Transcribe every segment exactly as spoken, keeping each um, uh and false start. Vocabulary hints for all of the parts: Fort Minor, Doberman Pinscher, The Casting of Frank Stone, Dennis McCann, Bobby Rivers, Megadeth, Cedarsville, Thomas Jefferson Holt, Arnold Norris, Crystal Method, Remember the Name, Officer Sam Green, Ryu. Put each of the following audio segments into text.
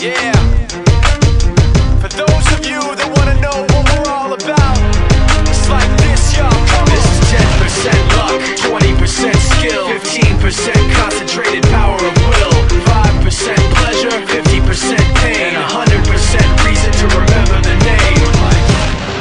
Yeah, for those of you that want to know what we're all about, it's like this, y'all. This is ten percent luck, twenty percent skill, fifteen percent concentrated power of will, five percent pleasure, fifty percent pain, and one hundred percent reason to remember the name.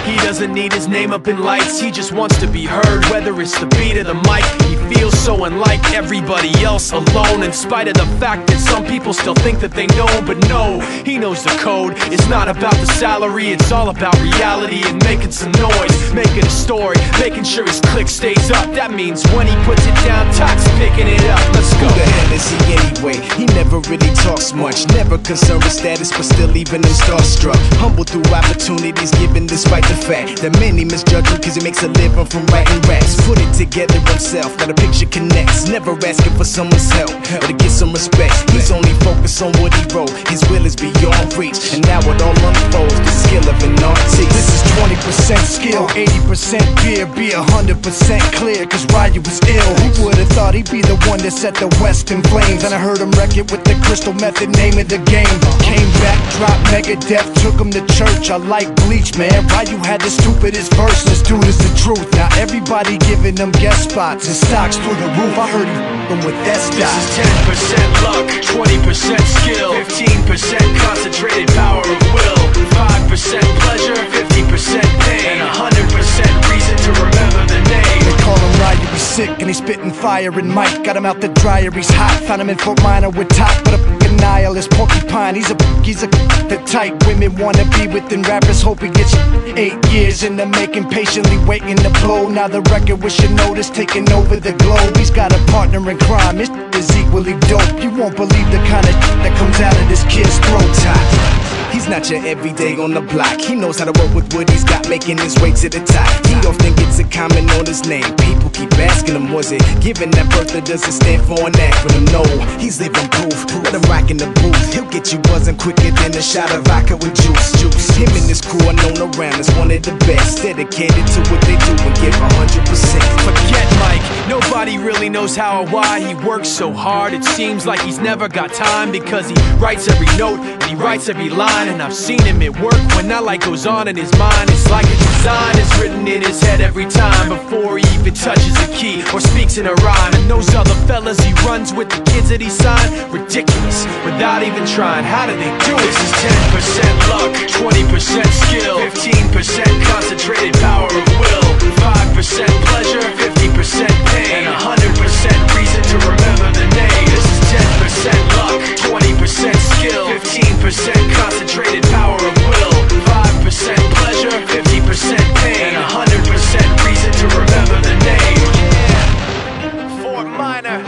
He doesn't need his name up in lights, he just wants to be heard, whether it's the beat or the mic. He feels so unlike everybody else, alone, in spite of the fact that some people still think that they know. But no, he knows the code. It's not about the salary, it's all about reality and making some noise, making a story, making sure his click stays up. That means when he puts it down, Tox picking it up. Let's go. Who the hell is he anyway? He never really talks much, never concerned with status, but still even him starstruck. Humble through opportunities given, despite the fact that many misjudge him because he makes a living from writing raps. Put it together himself, not a picture connects, never asking for someone's help or to get some respect. He's only focused on what he wrote, his will is beyond reach, and now it all unfolds, the skill of an artist. This is twenty percent skill, eighty percent fear, be one hundred percent clear, cause Ryu was ill. Who would've thought he'd be the one that set the West in flames? And I heard him wreck it with the Crystal Method, name of the game. Came back, dropped Megadeth, took him to church. I like Bleach, man, Ryu had the stupidest verse. This dude is the truth, now everybody giving them guest spots and stocks through the roof. I heard him with that stuff. This is ten percent luck, twenty percent skill, fifteen percent concentrated power of will, five percent pleasure, fifty percent pain, and one hundred percent reason to remember the name. They call him Ryu, he's sick and he's spitting fire and mic. Got him out the dryer, he's hot. Found him in Fort Minor with top, but a nihilist porcupine. He's a he's a the type women wanna be within rappers. Hope he gets eight years in the making, patiently waiting to blow. Now the record with Shinoda's taking over the globe. He's got a partner in crime. His is equally dope. You won't believe the kind of that comes out of this kid's throat. Top. He's not your everyday on the block. He knows how to work with what he's got, making his way to the top. He often gets a comment on his name. People keep asking him, was it given that birth or does it stand for an acronym? No, he's living proof. Let him rock in the booth. He'll get you buzzing quicker than a shot of vodka with juice. Juice. Him and his crew are known around as one of the best. Dedicated to what they do and give one hundred percent. Forget Mike. Nobody really knows how or why he works so hard. It seems like he's never got time, because he writes every note and he writes every line. And I've seen him at work when that light goes on in his mind. It's like a design is written in his head every time, before he even touches a key or speaks in a rhyme. And those other fellas he runs with, the kids that he signed, ridiculous, without even trying. How do they do it? This is ten percent luck, twenty percent skill, fifteen percent concentrated power of will, five percent pleasure, fifty percent pain, and one hundred percent reason to remember the name. This is ten percent luck, twenty percent skill, fifteen percent concentrated power of will, five percent pleasure, fifty percent pain, and one hundred percent reason to remember the name. Yeah. Fort Minor.